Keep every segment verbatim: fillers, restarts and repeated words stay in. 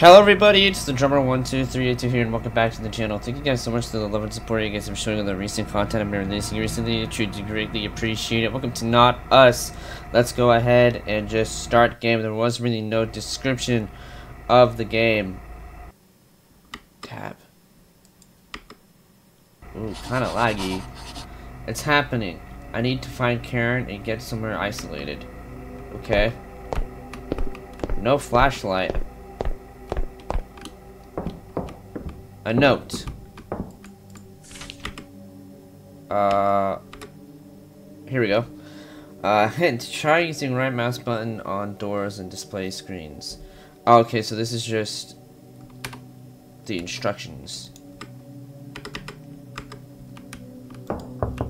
Hello everybody, it's the drummer one two three eight two here, and welcome back to the channel. Thank you guys so much for the love and support you guys have showing on the recent content I've been releasing recently. I truly greatly appreciate it. Welcome to Not Us. Let's go ahead and just start game. There was really no description of the game. Tab. Ooh, kind of laggy. It's happening. I need to find Karen and get somewhere isolated. Okay. No flashlight. A note. Uh, here we go. Uh, hint, try using right mouse button on doors and display screens. Oh, okay, so this is just the instructions.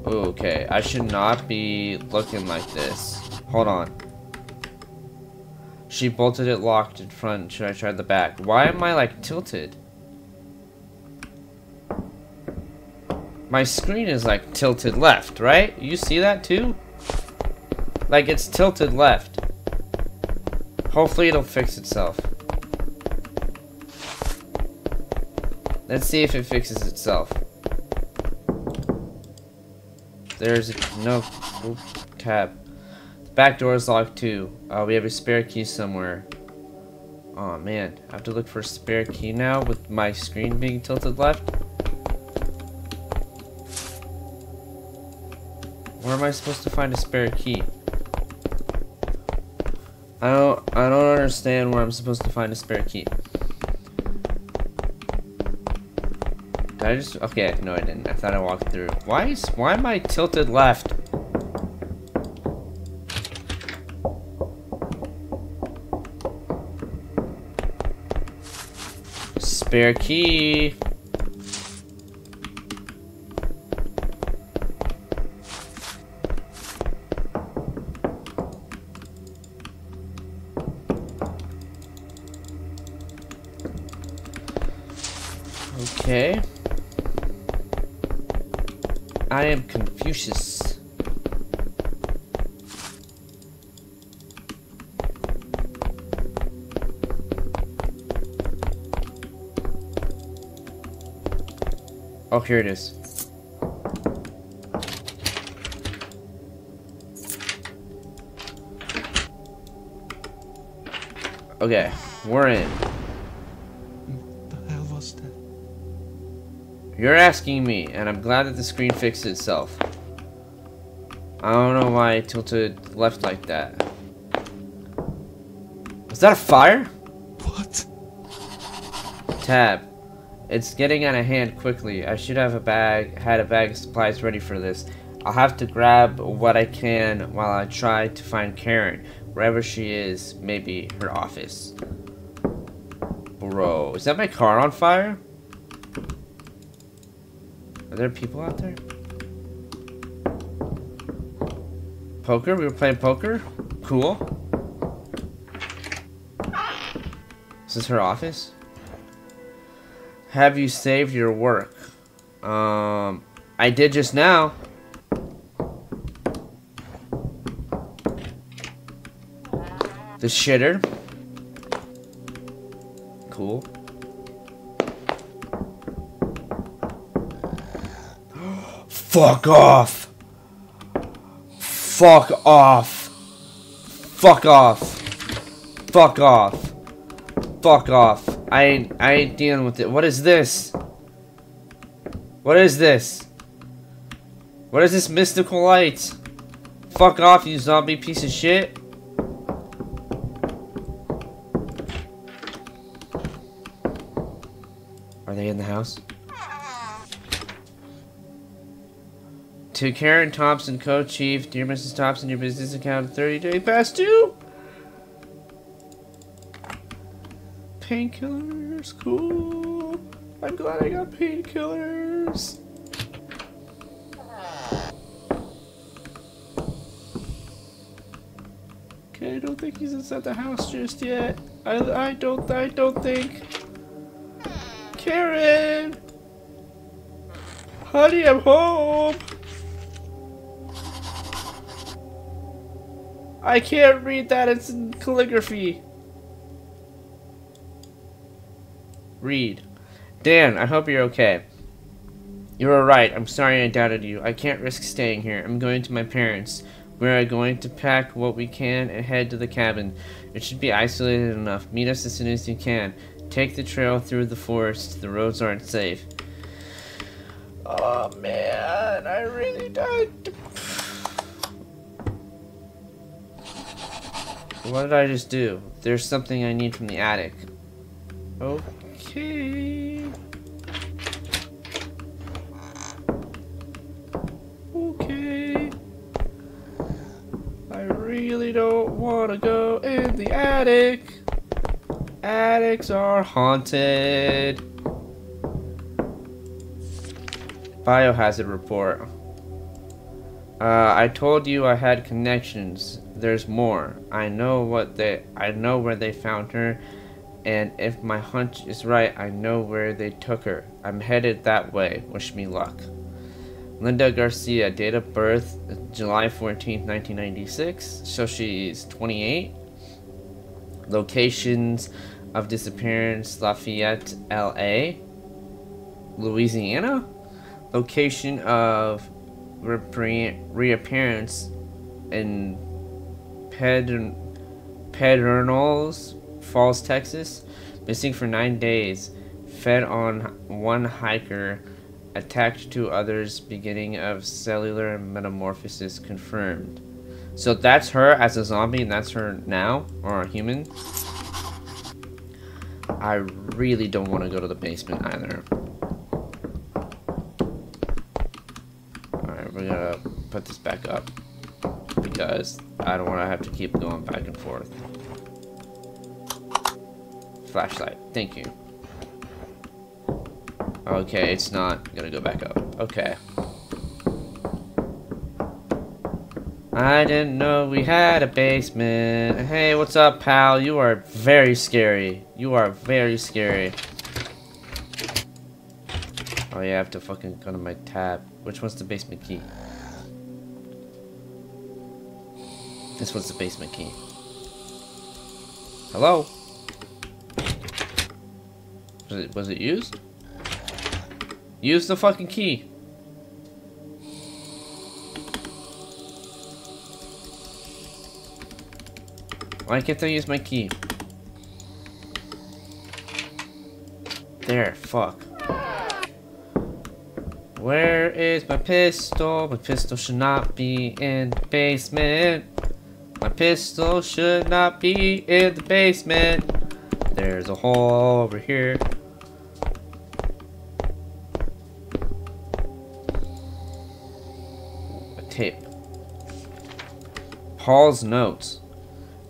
Okay, I should not be looking like this. Hold on. She bolted it locked in front. Should I try the back? Why am I like tilted? My screen is like tilted left, right? You see that too? Like it's tilted left. Hopefully it'll fix itself. Let's see if it fixes itself. There's a, no oh, tab. The back door is locked too. Uh, we have a spare key somewhere. Oh man, I have to look for a spare key now with my screen being tilted left. Where am I supposed to find a spare key? I don't I don't understand where I'm supposed to find a spare key. Did I just okay, no I didn't. I thought I walked through. Why is why am I tilted left? Spare key. Okay. I am Confucius. Oh, here it is. Okay, we're in. You're asking me, and I'm glad that the screen fixed itself. I don't know why I tilted left like that. Is that a fire? What? Tab. It's getting out of hand quickly. I should have a bag, had a bag of supplies ready for this. I'll have to grab what I can while I try to find Karen, wherever she is, maybe her office. Bro, is that my car on fire? Are there people out there? Poker? We were playing poker? Cool. Is this her office? Have you saved your work? Um, I did just now. The shitter. Cool. Fuck off! Fuck off! Fuck off! Fuck off! Fuck off! I ain't, I ain't dealing with it. What is this? What is this? What is this mystical light? Fuck off, you zombie piece of shit! Are they in the house? To Karen Thompson, co-chief. Dear Missus Thompson, your business account thirty days past due. Painkillers, cool. I'm glad I got painkillers. Okay, I don't think he's inside the house just yet. I I don't I don't think. Karen, honey, I'm home. I can't read that, it's in calligraphy. Reed. Dan, I hope you're okay. You were right. I'm sorry I doubted you. I can't risk staying here. I'm going to my parents. We are going to pack what we can and head to the cabin. It should be isolated enough. Meet us as soon as you can. Take the trail through the forest. The roads aren't safe. Oh, man. I really died. What did I just do? There's something I need from the attic. Okay. Okay. I really don't want to go in the attic. Attics are haunted. Biohazard report. Uh, I told you I had connections. There's more. I know what they. I know where they found her, and if my hunch is right, I know where they took her. I'm headed that way. Wish me luck. Linda Garcia, date of birth, July fourteenth, nineteen ninety-six. So she's twenty-eight. Locations of disappearance: Lafayette, L A, Louisiana. Location of reappearance in Pedern Pedernals Falls, Texas. Missing for nine days. Fed on one hiker. Attacked two others. Beginning of cellular metamorphosis confirmed. So that's her as a zombie, and that's her now, or a human. I really don't want to go to the basement either. We're gonna put this back up because I don't want to have to keep going back and forth. Flashlight, thank you. Okay, it's not gonna go back up. Okay. I didn't know we had a basement. Hey, what's up, pal? You are very scary. You are very scary. Oh yeah, I have to fucking go to my tab. Which one's the basement key? This one's the basement key. Hello? Was it, was it used? Use the fucking key. Why can't I use my key? There, fuck. Where is my pistol? My pistol should not be in the basement. My pistol should not be in the basement. There's a hole over here. A tape. Paul's notes.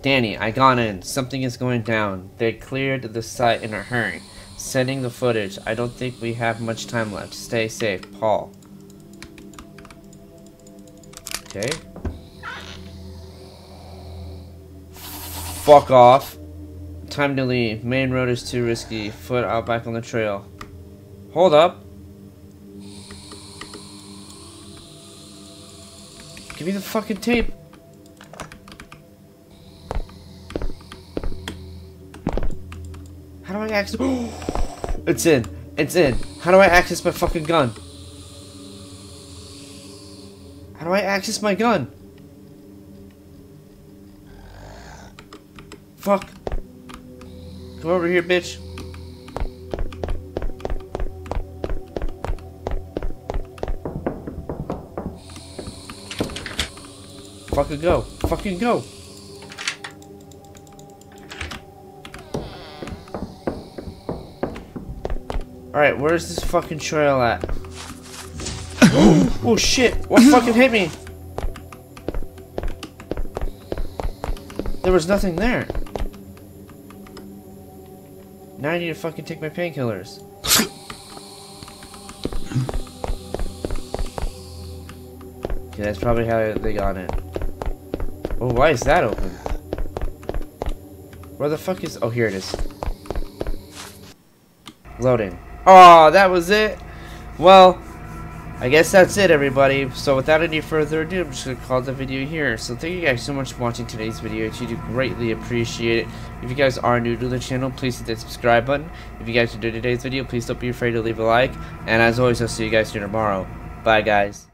Danny, I got in. Something is going down. They cleared the site in a hurry. Sending the footage. I don't think we have much time left. Stay safe, Paul. Okay. Fuck off. Time to leave. Main road is too risky. Foot out back on the trail. Hold up. Give me the fucking tape. How do I access? It's in. It's in. How do I access my fucking gun? How do I access my gun? Fuck. Come over here, bitch. Fucking go. Fucking go. Alright, where's this fucking trail at? Oh shit! What fucking hit me? There was nothing there. Now I need to fucking take my painkillers. Okay, that's probably how they got it. Oh, why is that open? Where the fuck is... Oh, here it is. Loading. Oh, that was it. Well, I guess that's it, everybody. So without any further ado, I'm just going to call the video here. So thank you guys so much for watching today's video. It's, you do greatly appreciate it. If you guys are new to the channel, please hit that subscribe button. If you guys enjoyed today's video, please don't be afraid to leave a like. And as always, I'll see you guys here tomorrow. Bye, guys.